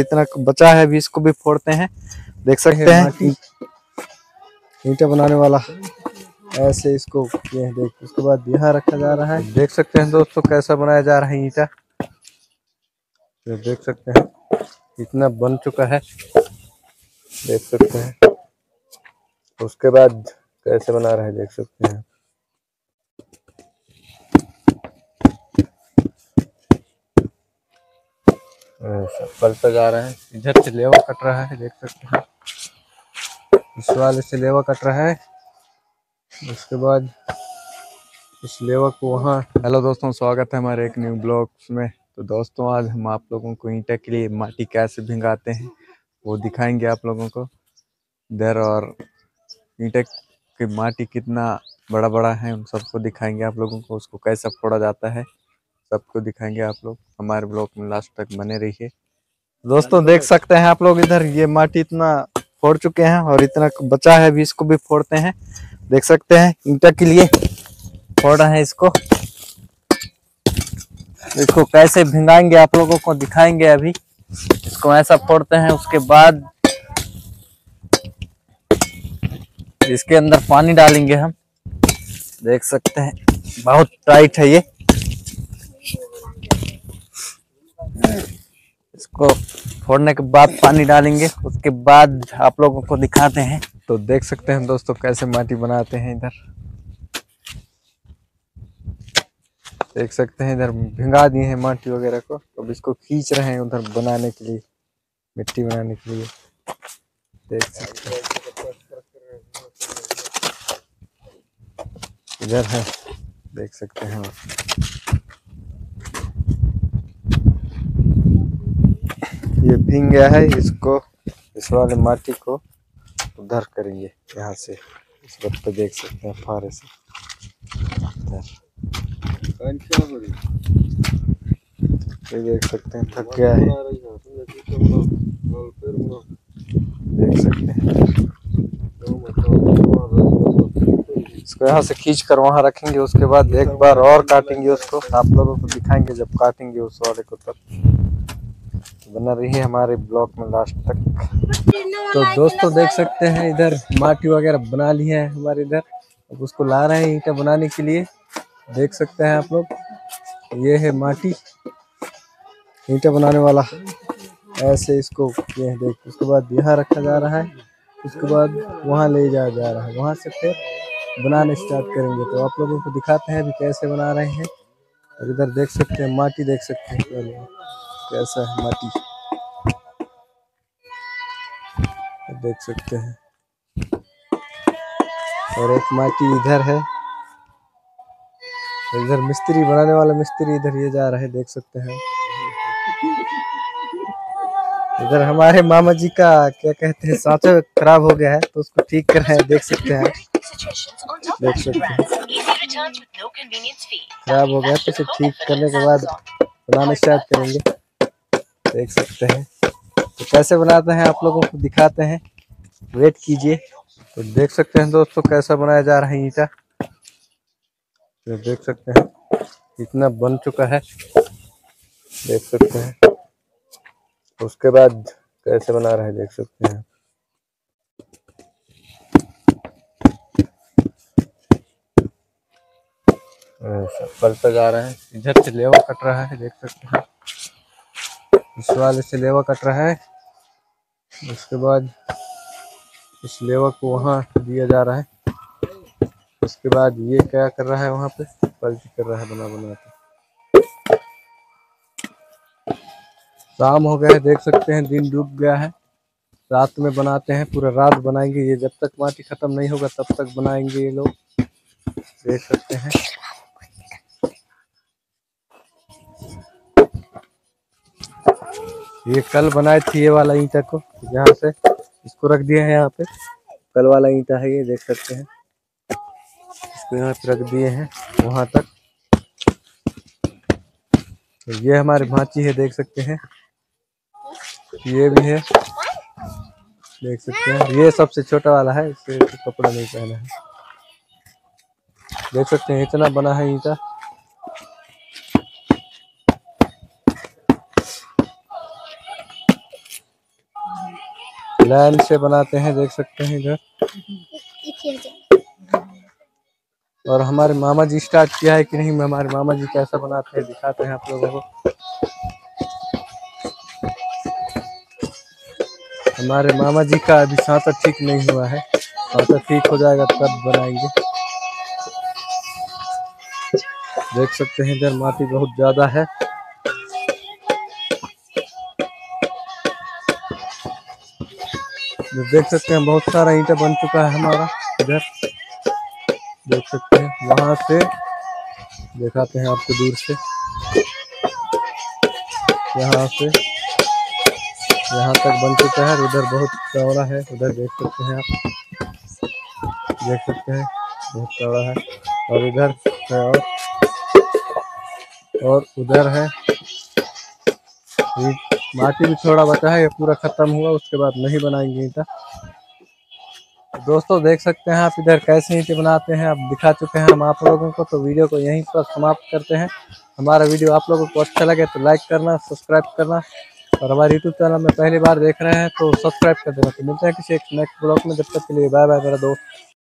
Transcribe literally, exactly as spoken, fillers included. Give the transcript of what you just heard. इतना बचा है भी, इसको भी फोड़ते हैं, देख सकते हैं ईंटा बनाने वाला ऐसे इसको ये देख। उसके बाद यहाँ रखा जा रहा है, देख सकते हैं दोस्तों कैसा बनाया जा रहा है ईंटा, देख सकते हैं इतना बन चुका है, देख सकते हैं। उसके बाद कैसे बना रहा है देख सकते हैं, पलता जा रहा है, इधर से लेवा कट रहा है, देख सकते हैं इस वाले से लेवा कट रहा है। उसके बाद इस लेवा को वहाँ। हेलो दोस्तों, स्वागत है हमारे एक न्यू ब्लॉग्स में। तो दोस्तों आज हम आप लोगों को ईंटा के लिए माटी कैसे भिंगाते हैं वो दिखाएंगे आप लोगों को इधर, और ईंटा की माटी कितना बड़ा बड़ा है उन सबको दिखाएंगे आप लोगों को, उसको कैसे फोड़ा जाता है सबको दिखाएंगे आप लोग। हमारे ब्लॉग में लास्ट तक बने रहिए। दोस्तों देख सकते हैं आप लोग इधर ये माटी इतना फोड़ चुके हैं और इतना बचा है भी, इसको भी फोड़ते हैं, देख सकते हैं ईंटा के लिए फोड़ रहे हैं इसको। इसको कैसे भिंगाएंगे आप लोगों को दिखाएंगे अभी। इसको ऐसा फोड़ते हैं, उसके बाद इसके अंदर पानी डालेंगे हम, देख सकते हैं बहुत टाइट है ये। इसको फोड़ने के बाद पानी डालेंगे, उसके बाद आप लोगों को दिखाते हैं। तो देख सकते हैं दोस्तों कैसे माटी बनाते हैं इधर, देख सकते हैं इधर भिंगा दिए हैं माटी वगैरह को। अब इसको खींच रहे हैं उधर बनाने के लिए, मिट्टी बनाने के लिए, देख सकते हैं इधर है, देख सकते हैं। ये भींग गया है, इसको इस वाले माटी को उधर करेंगे यहाँ से, इस बात पे देख सकते हैं फारे से ये देख सकते हैं। थक गया है, देख सकते हैं इसको यहाँ से खींच कर वहाँ रखेंगे। उसके बाद एक बार और काटेंगे उसको, आप लोगों को दिखाएंगे जब काटेंगे उस वाले को। तब बना रही है हमारे ब्लॉग में लास्ट तक। तो दोस्तों देख सकते हैं इधर माटी वगैरह बना ली है हमारे इधर, अब उसको ला रहे हैं ईंटा बनाने के लिए, देख सकते हैं आप लोग। ये है माटी ईंटा बनाने वाला ऐसे इसको ये देख। उसके बाद यहाँ रखा जा रहा है, उसके बाद वहाँ ले जाया जा रहा है, वहाँ से फिर बनाने स्टार्ट करेंगे। तो आप लोगों को दिखाते हैं अभी कैसे बना रहे हैं। और इधर देख सकते हैं माटी, देख सकते हैं पहले कैसा है माटी, देख सकते हैं। और एक माटी इधर है, इधर मिस्त्री बनाने वाला मिस्त्री इधर ये जा रहा है, देख सकते हैं। इधर हमारे मामा जी का क्या कहते हैं सांचा खराब हो गया है, तो उसको ठीक कर रहे हैं, देख सकते हैं देख सकते हैं खराब हो गया, तो उसे ठीक करने के बाद बनाना स्टार्ट करेंगे, देख सकते हैं। तो कैसे बनाते हैं आप लोगों को दिखाते हैं, वेट कीजिए। तो देख सकते हैं दोस्तों कैसा बनाया जा रहा है ईंटा, तो देख सकते हैं इतना बन चुका है, देख सकते हैं। उसके बाद कैसे बना रहा है देख सकते हैं, पलता जा रहा है, इधर से लेवा कट रहा है, देख सकते हैं इस वाले से लेवा कट रहा है। उसके बाद इस लेवा को वहाँ दिया जा रहा है। उसके बाद ये क्या कर रहा है वहाँ पे पलटी कर रहा है बना बना के। शाम हो गया है, देख सकते हैं दिन डूब गया है, रात में बनाते हैं, पूरा रात बनाएंगे ये, जब तक माटी खत्म नहीं होगा तब तक बनाएंगे ये लोग, देख सकते हैं। ये कल बनाए थे ये वाला ईंटा को, यहाँ से इसको रख दिया है यहाँ पे, कल वाला ईंटा है ये, देख सकते हैं इसको यहाँ पे रख दिए हैं वहाँ तक। तो ये हमारे भांची है, देख सकते हैं ये भी है, देख सकते हैं ये सबसे छोटा वाला है, इससे कपड़ा नहीं पहना है, देख सकते हैं इतना बना है ईंटा। लाइन से बनाते हैं, देख सकते हैं इधर। और हमारे मामा जी स्टार्ट किया है कि नहीं, हमारे मामा जी कैसा बनाते हैं दिखाते हैं आप लोगों को। हमारे मामा जी का अभी सांता ठीक नहीं हुआ है, सांता ठीक हो जाएगा तब बनाएंगे। देख सकते हैं इधर माटी बहुत ज्यादा है। देख सकते हैं बहुत सारा ईंटा बन चुका है हमारा इधर, देख सकते हैं वहां से दिखाते हैं आपको दूर से, यहाँ से यहाँ तक बन चुका है। उधर बहुत चौड़ा है, उधर देख सकते हैं आप, देख सकते हैं बहुत चौड़ा है। और इधर है और, और उधर है। माटी भी थोड़ा बचा है, ये पूरा खत्म हुआ उसके बाद नहीं बनाएंगे ईंटा। दोस्तों देख सकते हैं आप इधर कैसे ईंटे बनाते हैं, आप दिखा चुके हैं हम आप लोगों को। तो वीडियो को यहीं पर समाप्त करते हैं। हमारा वीडियो आप लोगों को अच्छा लगे तो लाइक करना, सब्सक्राइब करना, और हमारे यूट्यूब चैनल में पहली बार देख रहे हैं तो सब्सक्राइब कर देना। तो मिलते हैं किसी एक नेक्स्ट ब्लॉग में, जब तक के लिए बाय बाय मेरा दोस्त।